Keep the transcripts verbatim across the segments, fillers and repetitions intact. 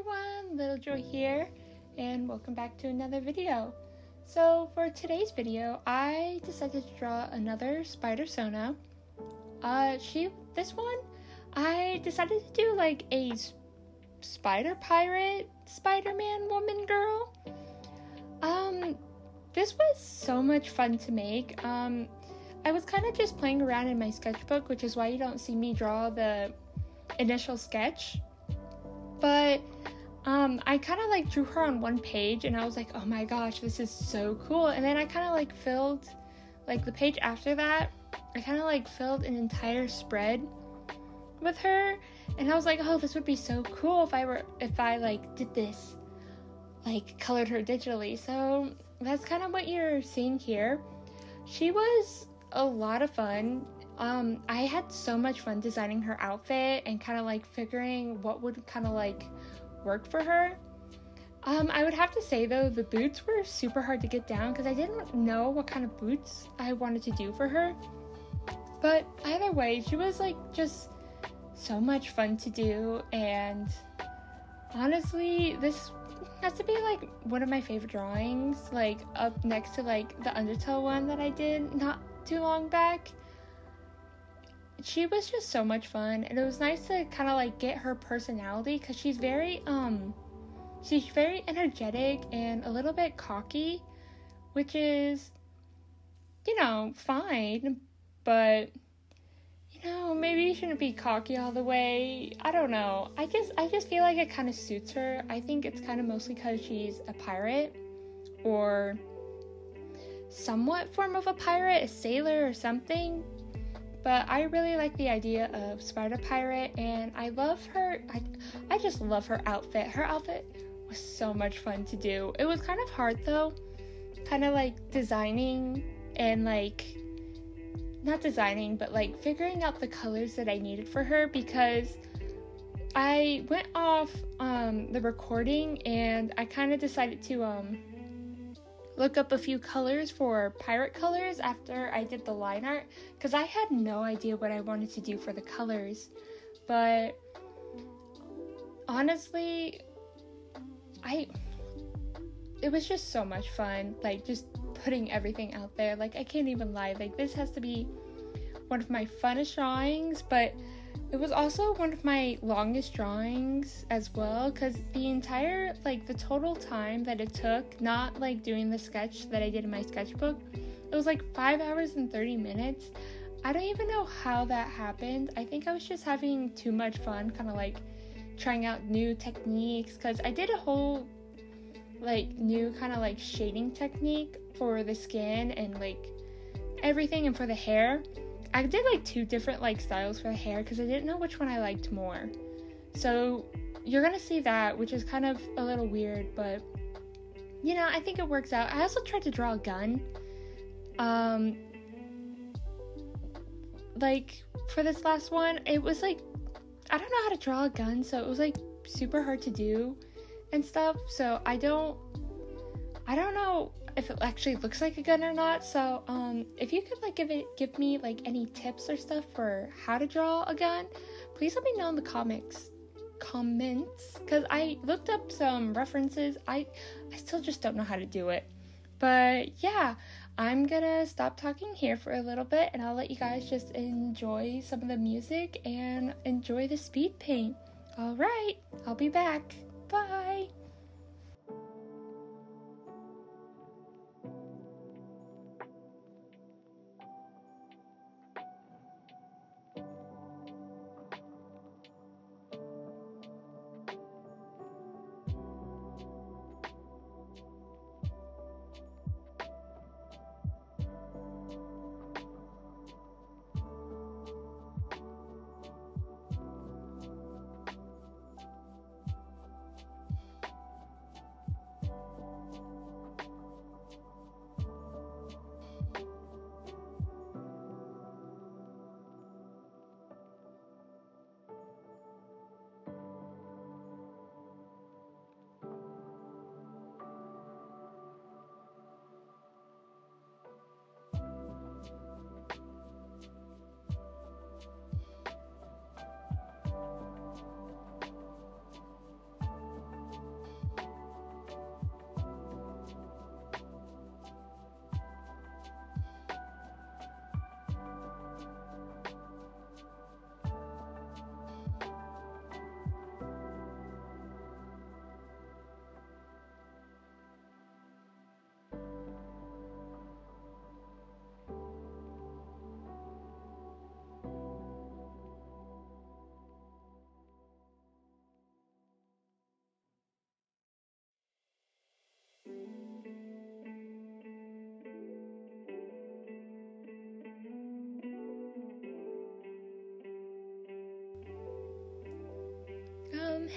everyone, Little Joy here, and welcome back to another video. So for today's video, I decided to draw another Spider-Sona. Uh, she, this one, I decided to do like a spider pirate, Spider-Man woman girl. Um, this was so much fun to make. Um, I was kind of just playing around in my sketchbook, which is why you don't see me draw the initial sketch. But um, I kind of like drew her on one page and I was like, oh my gosh, this is so cool. And then I kind of like filled, like the page after that, I kind of like filled an entire spread with her. And I was like, oh, this would be so cool if I were, if I like did this, like colored her digitally. So that's kind of what you're seeing here. She was a lot of fun. Um, I had so much fun designing her outfit and kind of like figuring what would kind of like work for her. Um, I would have to say though, the boots were super hard to get down because I didn't know what kind of boots I wanted to do for her. But either way, she was like just so much fun to do, and honestly, this has to be like one of my favorite drawings, like up next to like the Undertale one that I did not too long back. She was just so much fun, and it was nice to kind of like get her personality because she's very um she's very energetic and a little bit cocky, which is, you know, fine, but you know, maybe you shouldn't be cocky all the way. I don't know, I just I just feel like it kind of suits her. I think it's kind of mostly because she's a pirate, or somewhat form of a pirate, a sailor or something. But I really like the idea of Spider Pirate, and I love her. I, I just love her outfit. Her outfit was so much fun to do. It was kind of hard though, kind of like designing and like, not designing, but like figuring out the colors that I needed for her, because I went off um, the recording and I kind of decided to um, look up a few colors for pirate colors after I did the line art, because I had no idea what I wanted to do for the colors. But honestly, I it was just so much fun, like just putting everything out there. Like I can't even lie, like this has to be one of my funnest drawings, but it was also one of my longest drawings as well, because the entire, like the total time that it took, not like doing the sketch that I did in my sketchbook, it was like five hours and thirty minutes. I don't even know how that happened. I think I was just having too much fun, kind of like trying out new techniques, because I did a whole like new kind of like shading technique for the skin and like everything, and for the hair. I did like two different like styles for the hair because I didn't know which one I liked more. So you're gonna see that, which is kind of a little weird, but you know, I think it works out. I also tried to draw a gun. Um, like for this last one, it was like, I don't know how to draw a gun, so it was like super hard to do and stuff. So I don't, I don't know if it actually looks like a gun or not. So um if you could like give it give me like any tips or stuff for how to draw a gun, please let me know in the comics comments, because I looked up some references. I I still just don't know how to do it. But yeah, I'm gonna stop talking here for a little bit, and I'll let you guys just enjoy some of the music and enjoy the speed paint. All right, I'll be back. Bye.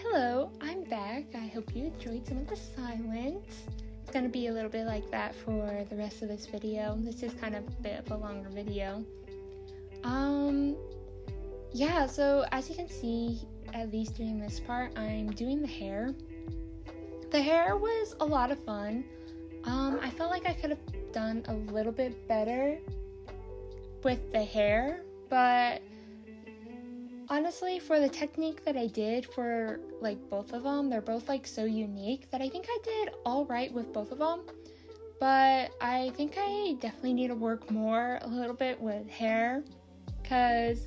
hello, I'm back. I hope you enjoyed some of the silence. It's gonna be a little bit like that for the rest of this video. This is kind of a bit of a longer video. Um, yeah, so as you can see, at least during this part, I'm doing the hair. The hair was a lot of fun. Um, I felt like I could have done a little bit better with the hair, but honestly, for the technique that I did for like both of them, they're both like so unique that I think I did all right with both of them, but I think I definitely need to work more a little bit with hair, because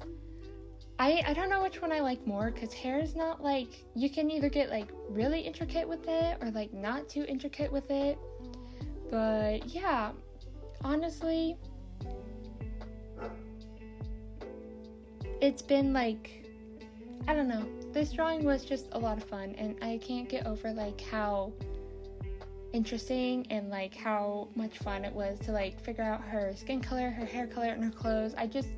I, I don't know which one I like more, because hair is not like, you can either get like really intricate with it or like not too intricate with it. But yeah, honestly, it's been like, I don't know, this drawing was just a lot of fun, and I can't get over like how interesting and like how much fun it was to like figure out her skin color, her hair color, and her clothes. I just,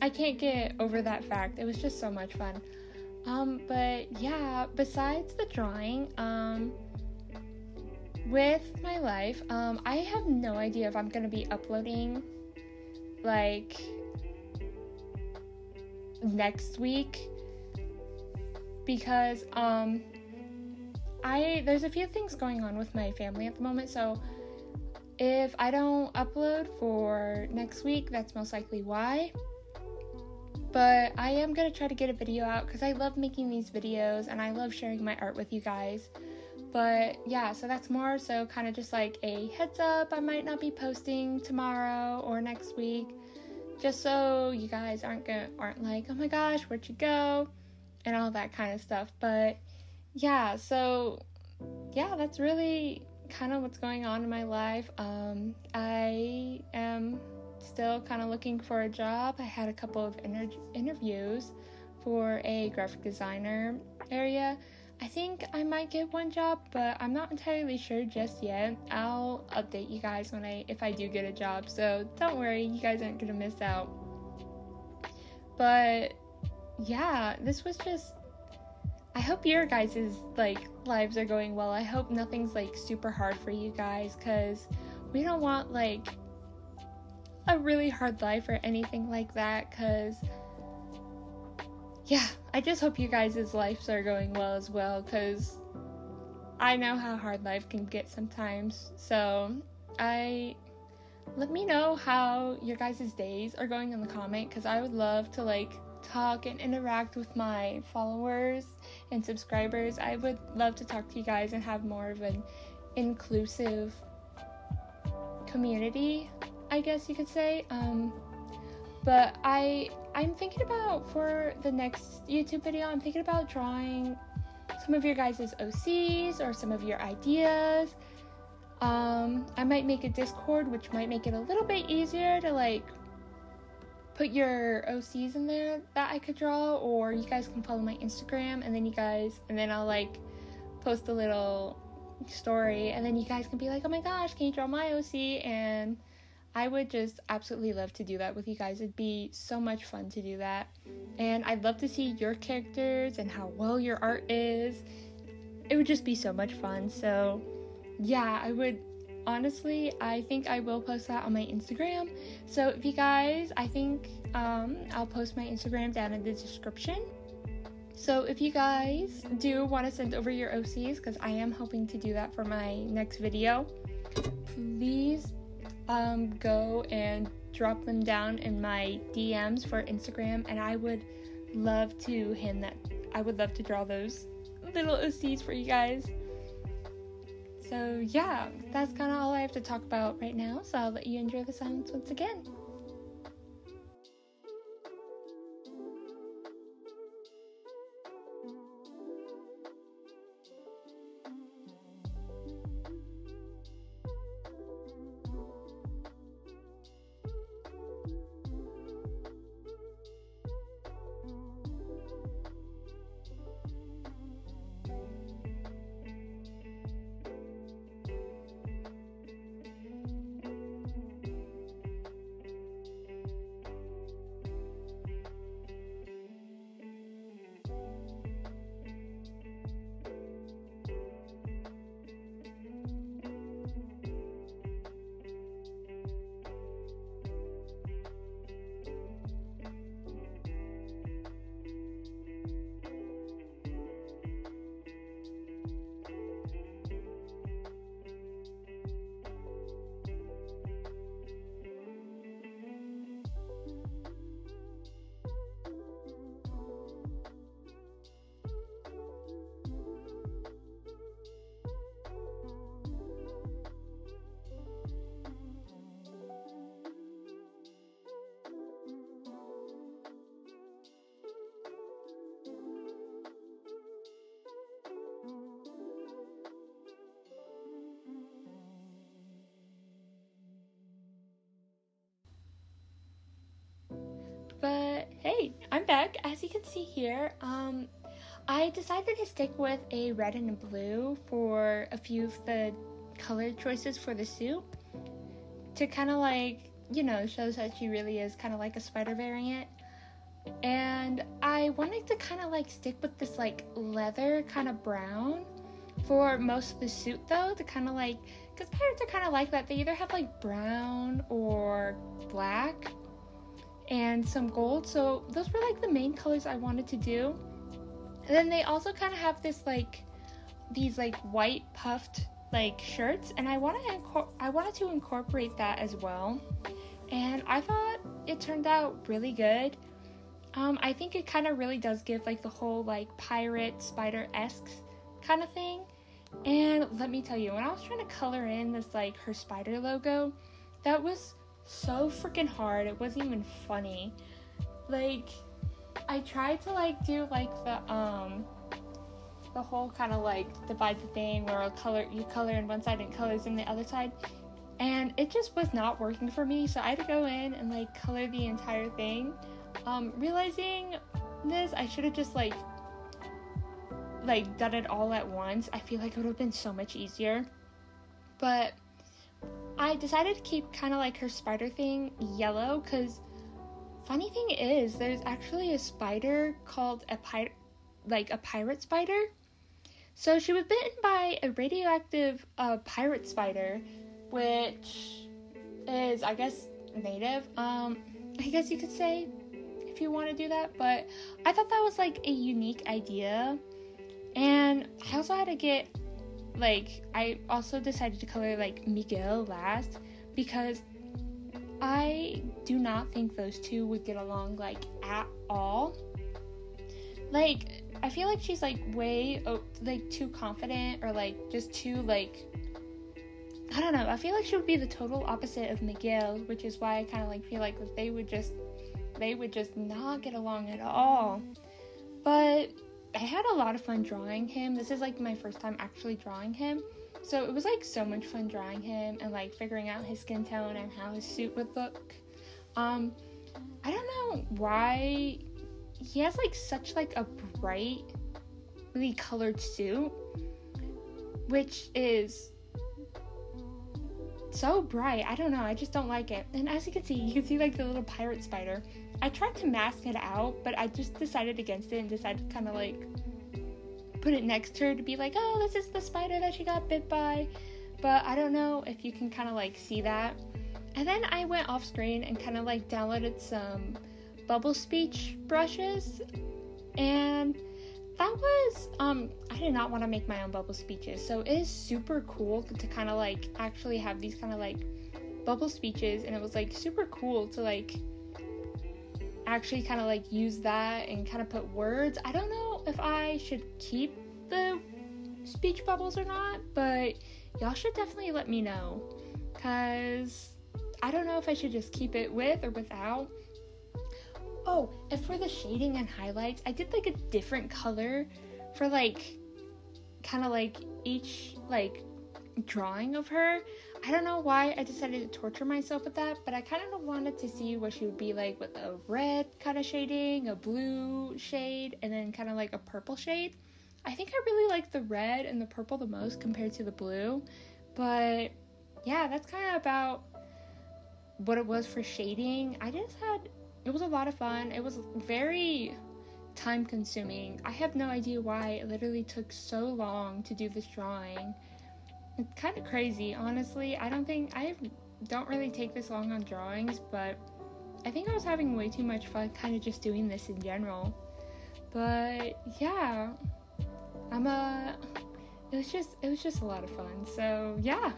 I can't get over that fact. It was just so much fun. Um, but yeah, besides the drawing, um, with my life, um, I have no idea if I'm gonna be uploading like next week, because um I there's a few things going on with my family at the moment, so if I don't upload for next week, that's most likely why. But I am gonna try to get a video out, because I love making these videos and I love sharing my art with you guys. But yeah, so that's more so kind of just like a heads up, I might not be posting tomorrow or next week, just so you guys aren't gonna, aren't like, oh my gosh, where'd you go? And all that kind of stuff. But yeah, so yeah, that's really kind of what's going on in my life. Um, I am still kind of looking for a job. I had a couple of inter interviews for a graphic designer area. I think I might get one job, but I'm not entirely sure just yet. I'll update you guys when I if I do get a job, so don't worry, you guys aren't gonna miss out. But yeah, this was just, I hope your guys's like lives are going well. I hope nothing's like super hard for you guys, because we don't want like a really hard life or anything like that, because yeah, I just hope you guys' lives are going well as well, because I know how hard life can get sometimes. So I let me know how your guys' days are going in the comment, because I would love to like talk and interact with my followers and subscribers. I would love to talk to you guys and have more of an inclusive community, I guess you could say. Um, but I... I'm thinking about, for the next YouTube video, I'm thinking about drawing some of your guys' O Cs or some of your ideas. Um, I might make a Discord, which might make it a little bit easier to like put your O Cs in there that I could draw, or you guys can follow my Instagram, and then you guys, and then I'll like post a little story, and then you guys can be like, oh my gosh, can you draw my O C? And I would just absolutely love to do that with you guys. It'd be so much fun to do that. And I'd love to see your characters and how well your art is. It would just be so much fun. So yeah, I would, honestly, I think I will post that on my Instagram. So if you guys, I think um, I'll post my Instagram down in the description. So if you guys do want to send over your O Cs, because I am hoping to do that for my next video, please Um, go and drop them down in my D Ms for Instagram, and I would love to hand that I would love to draw those little O Cs for you guys. So yeah, that's kind of all I have to talk about right now, so I'll let you enjoy the silence once again. deck, as you can see here. Um, I decided to stick with a red and a blue for a few of the color choices for the suit to kind of like, you know, shows that she really is kind of like a spider variant. And I wanted to kind of like stick with this like leather kind of brown for most of the suit though, to kind of like, because pirates are kind of like that. They either have like brown or black and some gold. So those were like the main colors I wanted to do. And then they also kind of have this like, these like white puffed like shirts, and I wanted to I wanted to incorporate that as well. And I thought it turned out really good. Um, I think it kind of really does give like the whole like pirate spider-esque kind of thing. And let me tell you, when I was trying to color in this like her spider logo, that was so freaking hard. It wasn't even funny. Like I tried to like do like the um the whole kind of like divide the thing where I'll color you color in one side and colors in the other side, and it just was not working for me. So I had to go in and like color the entire thing. Um, realizing this, I should have just like like done it all at once. I feel like it would have been so much easier. But I decided to keep kind of like her spider thing yellow, because funny thing is, there's actually a spider called a pirate, like a pirate spider. So she was bitten by a radioactive uh, pirate spider, which is, I guess, native. Um, I guess you could say, if you want to do that. But I thought that was like a unique idea. And I also had to get like, I also decided to color like Miguel last, because I do not think those two would get along like at all. Like I feel like she's like way like too confident, or like just too like, I don't know, I feel like she would be the total opposite of Miguel, which is why I kind of like feel like they would just they would just not get along at all. But I had a lot of fun drawing him. This is like my first time actually drawing him, so it was like so much fun drawing him and like figuring out his skin tone and how his suit would look. um I don't know why he has like such like a brightly colored suit, which is so bright. I don't know, I just don't like it. And as you can see, you can see like the little pirate spider. I tried to mask it out, but I just decided against it and decided to kind of like put it next to her to be like, oh, this is the spider that she got bit by. But I don't know if you can kind of like see that. And then I went off screen and kind of like downloaded some bubble speech brushes, and that was um I did not want to make my own bubble speeches, so it is super cool to kind of like actually have these kind of like bubble speeches. And it was like super cool to like actually kind of like use that and kind of put words. I don't know if I should keep the speech bubbles or not, but y'all should definitely let me know, because I don't know if I should just keep it with or without. Oh, and for the shading and highlights, I did like a different color for like kind of like each like drawing of her. I don't know why I decided to torture myself with that, but I kind of wanted to see what she would be like with a red kind of shading, a blue shade, and then kind of like a purple shade. I think I really like the red and the purple the most compared to the blue. But yeah, that's kind of about what it was for shading. I just had It was a lot of fun. It was very time consuming. I have no idea why it literally took so long to do this drawing. It's kind of crazy, honestly. I don't think, I don't really take this long on drawings, but I think I was having way too much fun kind of just doing this in general. But yeah, I'm a, it was just, it was just a lot of fun. So yeah.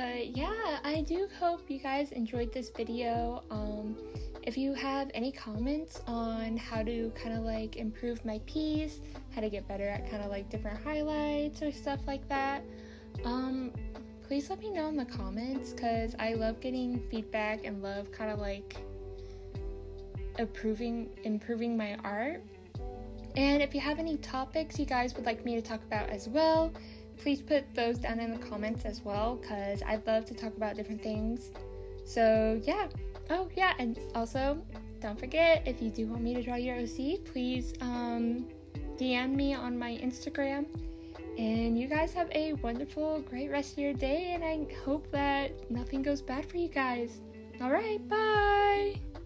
But yeah, I do hope you guys enjoyed this video. Um, if you have any comments on how to kind of like improve my piece, how to get better at kind of like different highlights or stuff like that, um, please let me know in the comments, because I love getting feedback and love kind of like improving, improving my art. And if you have any topics you guys would like me to talk about as well, please put those down in the comments as well, because I'd love to talk about different things. So yeah. Oh yeah, and also don't forget, if you do want me to draw your O C, please um, D M me on my Instagram. And you guys have a wonderful, great rest of your day, and I hope that nothing goes bad for you guys. Alright, bye!